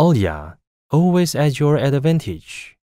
Olya, always at your advantage.